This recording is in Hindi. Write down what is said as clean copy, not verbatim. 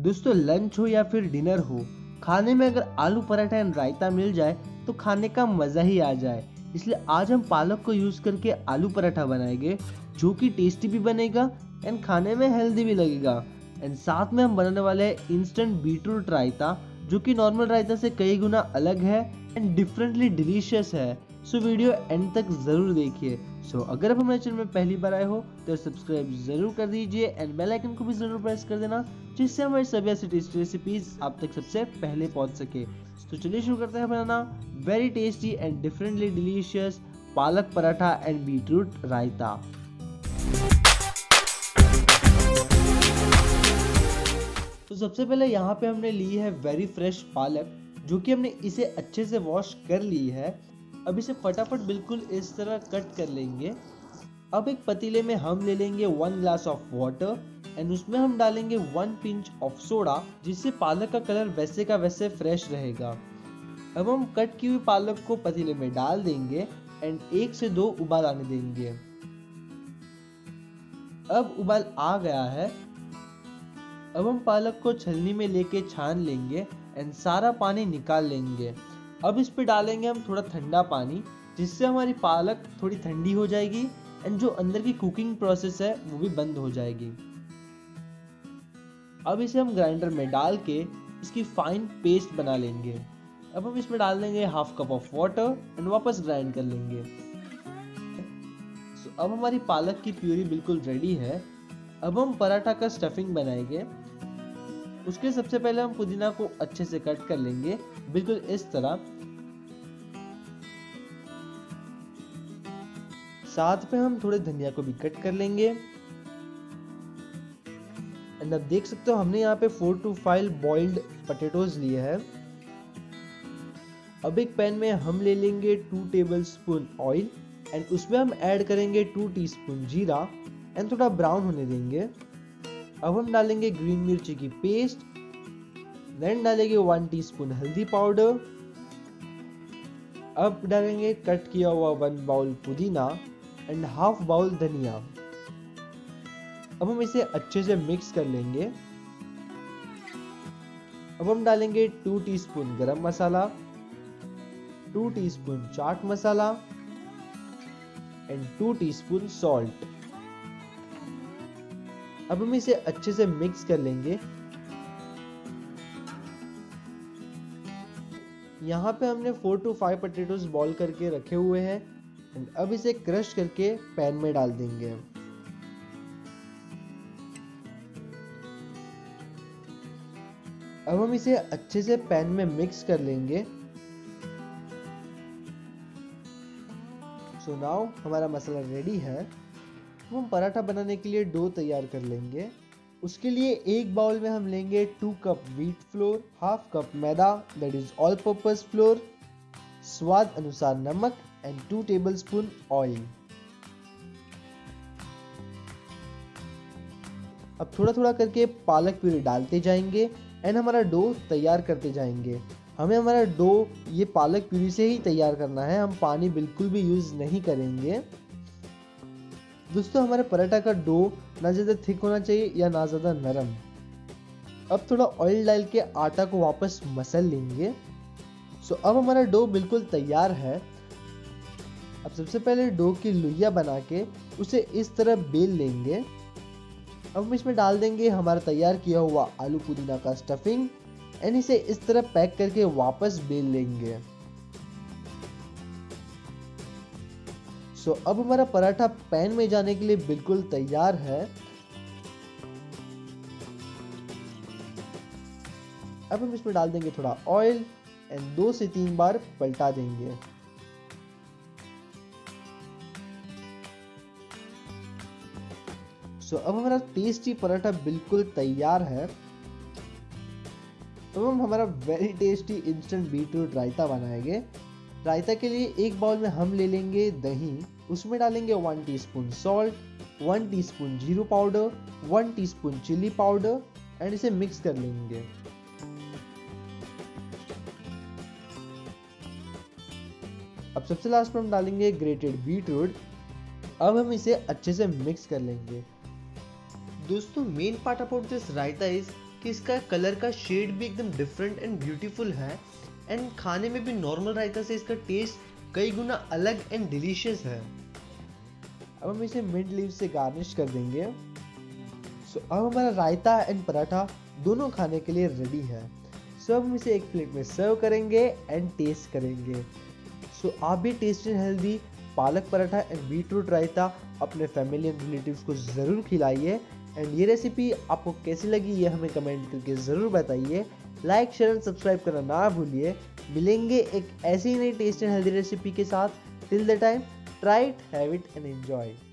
दोस्तों लंच हो या फिर डिनर हो, खाने में अगर आलू पराठा एंड रायता मिल जाए तो खाने का मज़ा ही आ जाए। इसलिए आज हम पालक को यूज़ करके आलू पराठा बनाएंगे, जो कि टेस्टी भी बनेगा एंड खाने में हेल्दी भी लगेगा। एंड साथ में हम बनाने वाले हैं इंस्टेंट बीटरूट रायता, जो कि नॉर्मल रायता से कई गुना अलग है एंड डिफरेंटली डिलीशियस है। सो वीडियो एंड तक ज़रूर देखिए। सो अगर आप हमारे चैनल में पहली बार आए हो तो सब्सक्राइब ज़रूर कर दीजिए एंड बेल आइकन को भी ज़रूर प्रेस कर देना, जिससे हमारी सभी लेटेस्ट रेसिपीज़ आप तक सबसे पहले पहुंच सके। तो चलिए शुरू करते हैं बनाना very tasty and differently delicious palak paratha and beetroot रायता। तो सबसे पहले यहाँ पे हमने ली है वेरी फ्रेश पालक, जो कि हमने इसे अच्छे से वॉश कर ली है। अब इसे फटाफट बिल्कुल इस तरह कट कर लेंगे। अब एक पतीले में हम ले लेंगे 1 ग्लास ऑफ वाटर एंड उसमें हम डालेंगे 1 पिंच ऑफ सोडा, जिससे पालक का कलर वैसे का वैसे फ्रेश रहेगा। अब हम कट की हुई पालक को पतीले में डाल देंगे एंड 1 से 2 उबाल आने देंगे। अब उबाल आ गया है। अब हम पालक को छलनी में लेके छान लेंगे एंड सारा पानी निकाल लेंगे। अब इस पे डालेंगे हम थोड़ा ठंडा पानी, जिससे हमारी पालक थोड़ी ठंडी हो जाएगी एंड जो अंदर की कुकिंग प्रोसेस है वो भी बंद हो जाएगी। अब इसे हम ग्राइंडर में डाल के इसकी फाइन पेस्ट बना लेंगे। अब हम इसमें डाल देंगे 1/2 कप ऑफ वाटर एंड वापस ग्राइंड कर लेंगे। सो अब हमारी पालक की प्यूरी बिल्कुल रेडी है। अब हम पराठा का स्टफिंग बनाएंगे। उसके सबसे पहले हम पुदीना को अच्छे से कट कर लेंगे, बिल्कुल इस तरह। साथ पे हम थोड़े धनिया को भी कट कर लेंगे। एंड अब देख सकते हो हमने यहाँ पे 4 to 5 बॉइल्ड पटेटोज लिए हैं। अब एक पैन में हम ले लेंगे 2 टेबलस्पून ऑयल एंड उसमें हम ऐड करेंगे 2 टीस्पून जीरा एंड थोड़ा ब्राउन होने देंगे। अब हम डालेंगे ग्रीन मिर्ची की पेस्ट, देन डालेंगे 1 टीस्पून हल्दी पाउडर। अब डालेंगे कट किया हुआ 1 बाउल पुदीना एंड 1/2 बाउल धनिया। अब हम इसे अच्छे से मिक्स कर लेंगे। अब हम डालेंगे 2 teaspoon garam masala, 2 teaspoon chaat masala and 2 teaspoon salt. अब हम इसे अच्छे से मिक्स कर लेंगे। यहाँ पे हमने 4 to 5 पटेटोज बॉईल करके रखे हुए हैं एंड अब इसे क्रश करके पैन में डाल देंगे। अब हम इसे अच्छे से पैन में मिक्स कर लेंगे। सो नाउ हमारा मसाला रेडी है। तो हम पराठा बनाने के लिए डो तैयार कर लेंगे। उसके लिए एक बाउल में हम लेंगे 2 cup wheat flour, 1/2 cup maida that is all purpose flour, स्वाद अनुसार नमक एंड 2 टेबलस्पून ऑयल। अब थोड़ा थोड़ा करके पालक प्यूरी डालते जाएंगे एंड हमारा डो तैयार करते जाएंगे। हमें हमारा डो ये पालक प्यूरी से ही तैयार करना है, हम पानी बिल्कुल भी यूज़ नहीं करेंगे। दोस्तों हमारे पराठा का डो ना ज़्यादा थिक होना चाहिए या ना ज़्यादा नरम। अब थोड़ा ऑयल डाल के आटा को वापस मसल लेंगे। सो अब हमारा डो बिल्कुल तैयार है। अब सबसे पहले डो की लुइया बना के उसे इस तरह बेल लेंगे। अब हम इसमें डाल देंगे हमारा तैयार किया हुआ आलू पुदीना का स्टफिंग एंड इसे इस तरह पैक करके वापस बेल लेंगे। अब हमारा पराठा पैन में जाने के लिए बिल्कुल तैयार है। अब हम इसमें डाल देंगे थोड़ा ऑयल एंड 2 से 3 बार पलटा देंगे। अब हमारा टेस्टी पराठा बिल्कुल तैयार है। तो हम हमारा very tasty instant beetroot raita बनाएंगे। रायता के लिए एक बाउल में हम ले लेंगे दही, उसमें डालेंगे 1 टीस्पून सॉल्ट, 1 टीस्पून जीरा powder, 1 teaspoon chilli powder and इसे मिक्स कर लेंगे। अब सबसे लास्ट में हम डालेंगे ग्रेटेड बीटरूट। अब हम इसे अच्छे से मिक्स कर लेंगे। दोस्तों main part about this raita is कि इसका कलर का शेड भी एकदम डिफरेंट एंड ब्यूटीफुल है एंड खाने में भी नॉर्मल रायता से इसका टेस्ट कई गुना अलग एंड डिलीशियस है। अब हम इसे मिंट लीव से गार्निश कर देंगे। सो अब हमारा रायता एंड पराठा दोनों खाने के लिए रेडी है। सो अब हम इसे एक प्लेट में सर्व करेंगे एंड टेस्ट करेंगे। सो आप भी टेस्टी एंड हेल्दी पालक पराठा एंड बीटरूट रायता अपने फैमिली एंड रिलेटिव्स को ज़रूर खिलाइए। एंड ये रेसिपी आपको कैसी लगी ये हमें कमेंट करके ज़रूर बताइए। लाइक शेयर एंड सब्सक्राइब करना ना भूलिए। मिलेंगे एक ऐसी नई टेस्टी एंड हेल्दी रेसिपी के साथ। Till the time, try it, have it and enjoy.